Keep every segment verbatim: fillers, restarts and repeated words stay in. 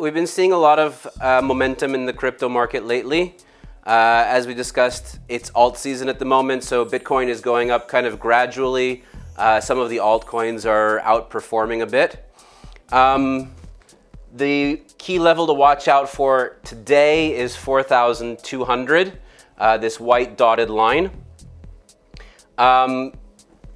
we've been seeing a lot of uh, momentum in the crypto market lately. Uh, as we discussed, it's alt season at the moment, so Bitcoin is going up kind of gradually. Uh, some of the altcoins are outperforming a bit. Um, the key level to watch out for today is four thousand two hundred, uh, this white dotted line. Um,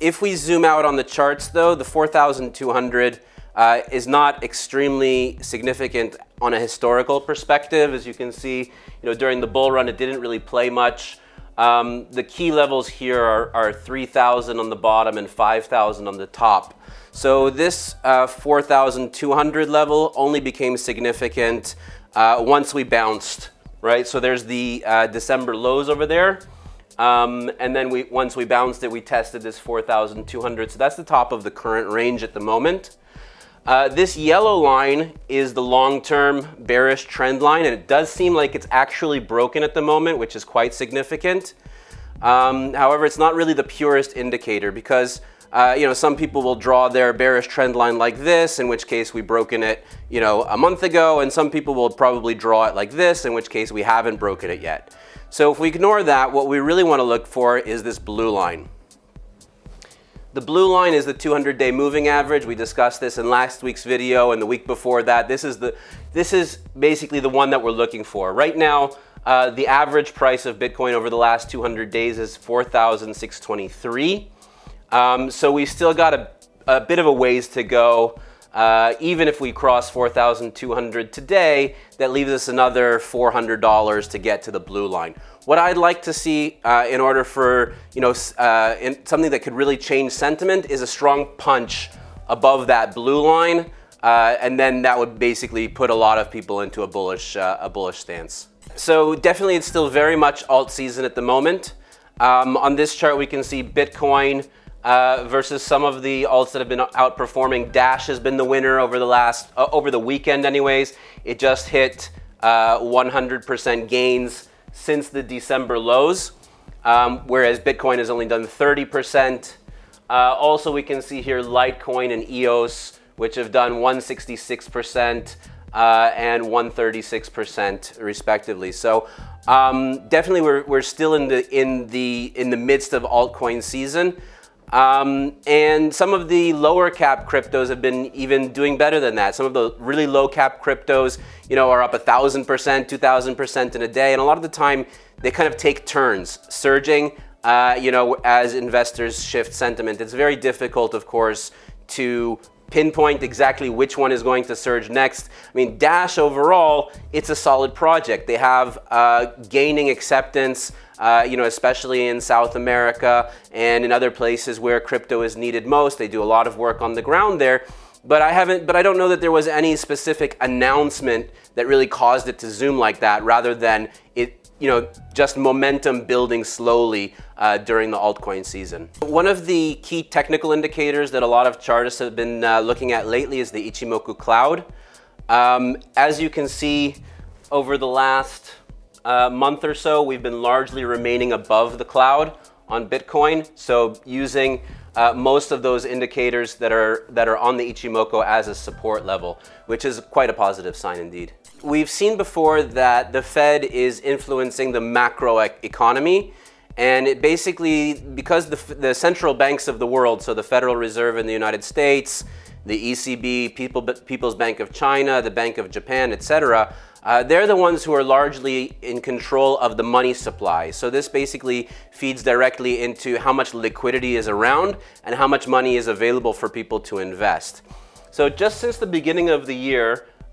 if we zoom out on the charts though, the four thousand two hundred uh, is not extremely significant on a historical perspective. As you can see, you know, during the bull run, it didn't really play much. Um, the key levels here are, are three thousand on the bottom and five thousand on the top. So this uh, four thousand two hundred level only became significant uh, once we bounced, right? So there's the uh, December lows over there. Um, and then we, once we bounced it, we tested this four thousand two hundred. So that's the top of the current range at the moment. Uh, this yellow line is the long-term bearish trend line, and it does seem like it's actually broken at the moment, which is quite significant. Um, however, it's not really the purest indicator because uh, you know, some people will draw their bearish trend line like this, in which case we've broken it, you know, a month ago, and some people will probably draw it like this, in which case we haven't broken it yet. So if we ignore that, what we really want to look for is this blue line. The blue line is the two hundred day moving average. We discussed this in last week's video and the week before that. This is, the, this is basically the one that we're looking for. Right now, uh, the average price of Bitcoin over the last two hundred days is four thousand six hundred twenty-three. Um, so we've still got a, a bit of a ways to go. Uh, even if we cross four thousand two hundred today, that leaves us another four hundred dollars to get to the blue line. What I'd like to see uh, in order for, you know, uh, in something that could really change sentiment is a strong punch above that blue line. Uh, and then that would basically put a lot of people into a bullish, uh, a bullish stance. So definitely it's still very much alt season at the moment. Um, on this chart, we can see Bitcoin Uh, versus some of the alts that have been outperforming. Dash has been the winner over the last, uh, over the weekend anyways. It just hit uh, one hundred percent gains since the December lows, um, whereas Bitcoin has only done thirty percent. Uh, also, we can see here Litecoin and E O S, which have done one hundred sixty-six percent uh, and one hundred thirty-six percent respectively. So um, definitely we're, we're still in the, in, the, in the midst of altcoin season. Um, and some of the lower cap cryptos have been even doing better than that. Some of the really low cap cryptos, you know, are up a thousand percent, two thousand percent in a day. And a lot of the time they kind of take turns surging, uh, you know, as investors shift sentiment. It's very difficult, of course, to pinpoint exactly which one is going to surge next. I mean, Dash overall, it's a solid project. They have uh, gaining acceptance, uh, you know, especially in South America and in other places where crypto is needed most. They do a lot of work on the ground there, but I haven't, but I don't know that there was any specific announcement that really caused it to zoom like that, rather than it, you know, just momentum building slowly uh, during the altcoin season. One of the key technical indicators that a lot of chartists have been uh, looking at lately is the Ichimoku Cloud. Um, as you can see, over the last uh, month or so, we've been largely remaining above the cloud on Bitcoin. So using uh, most of those indicators that are, that are on the Ichimoku as a support level, which is quite a positive sign indeed. We've seen before that the Fed is influencing the macro economy, and it basically, because the, the central banks of the world, so the Federal Reserve in the United States, the E C B, People, People's Bank of China, the Bank of Japan, et cetera, uh, they're the ones who are largely in control of the money supply. So this basically feeds directly into how much liquidity is around and how much money is available for people to invest. So just since the beginning of the year,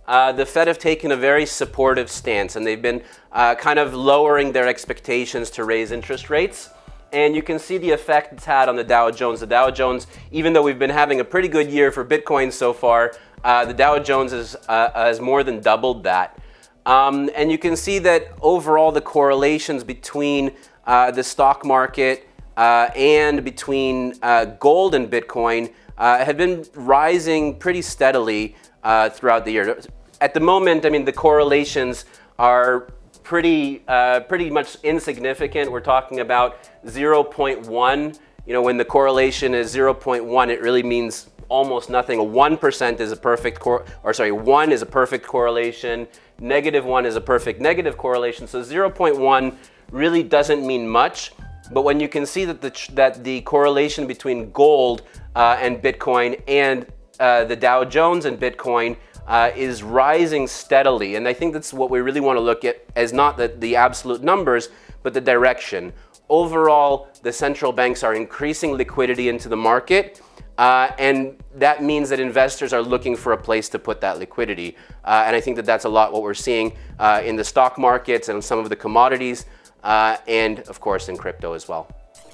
Uh, the Fed have taken a very supportive stance, and they've been uh, kind of lowering their expectations to raise interest rates. And you can see the effect it's had on the Dow Jones. The Dow Jones, even though we've been having a pretty good year for Bitcoin so far, uh, the Dow Jones is, uh, has more than doubled that. Um, and you can see that overall the correlations between uh, the stock market uh, and between uh, gold and Bitcoin uh, have been rising pretty steadily Uh, throughout the year. At the moment, I mean, the correlations are pretty, uh, pretty much insignificant. We're talking about zero point one. You know, when the correlation is zero point one, it really means almost nothing. one percent is a perfect cor- or sorry, one is a perfect correlation. Negative one is a perfect negative correlation. So zero point one really doesn't mean much. But when you can see that the, that the correlation between gold uh, and Bitcoin and uh, the Dow Jones and Bitcoin uh, is rising steadily. And I think that's what we really want to look at, as not the, the absolute numbers, but the direction. Overall, the central banks are increasing liquidity into the market, uh, and that means that investors are looking for a place to put that liquidity. Uh, and I think that that's a lot what we're seeing uh, in the stock markets and some of the commodities, uh, and of course in crypto as well.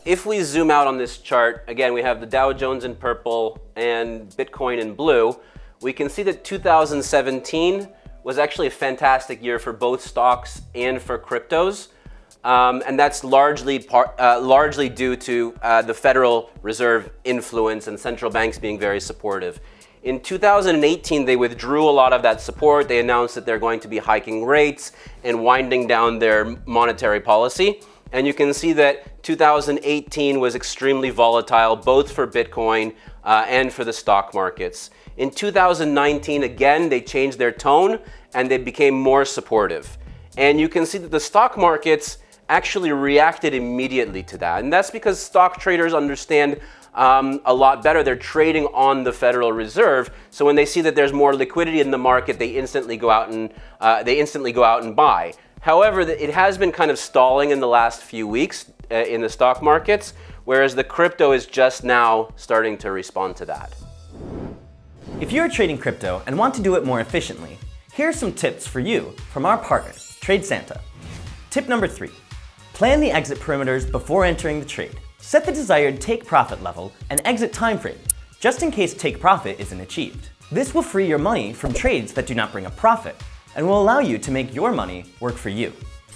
If we zoom out on this chart, again, we have the Dow Jones in purple and Bitcoin in blue. We can see that two thousand seventeen was actually a fantastic year for both stocks and for cryptos. Um, and that's largely, par uh, largely due to uh, the Federal Reserve influence and central banks being very supportive. In two thousand eighteen, they withdrew a lot of that support. They announced that they're going to be hiking rates and winding down their monetary policy. And you can see that two thousand eighteen was extremely volatile, both for Bitcoin uh, and for the stock markets. In two thousand nineteen, again, they changed their tone and they became more supportive. And you can see that the stock markets actually reacted immediately to that. And that's because stock traders understand um, a lot better. They're trading on the Federal Reserve. So when they see that there's more liquidity in the market, they instantly go out and, uh, they instantly go out and buy. However, it has been kind of stalling in the last few weeks uh, in the stock markets, whereas the crypto is just now starting to respond to that. If you're trading crypto and want to do it more efficiently, here are some tips for you from our partners, TradeSanta. Tip number three. Plan the exit perimeters before entering the trade. Set the desired take profit level and exit timeframe, just in case take profit isn't achieved. This will free your money from trades that do not bring a profit and will allow you to make your money work for you.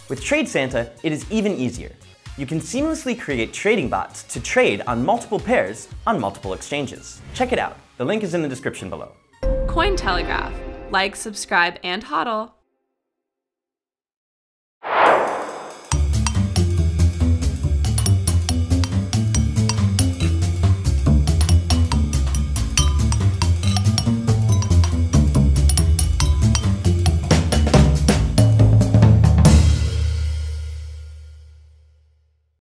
With TradeSanta, it is even easier. You can seamlessly create trading bots to trade on multiple pairs on multiple exchanges. Check it out. The link is in the description below. Cointelegraph. Like, subscribe, and hodl.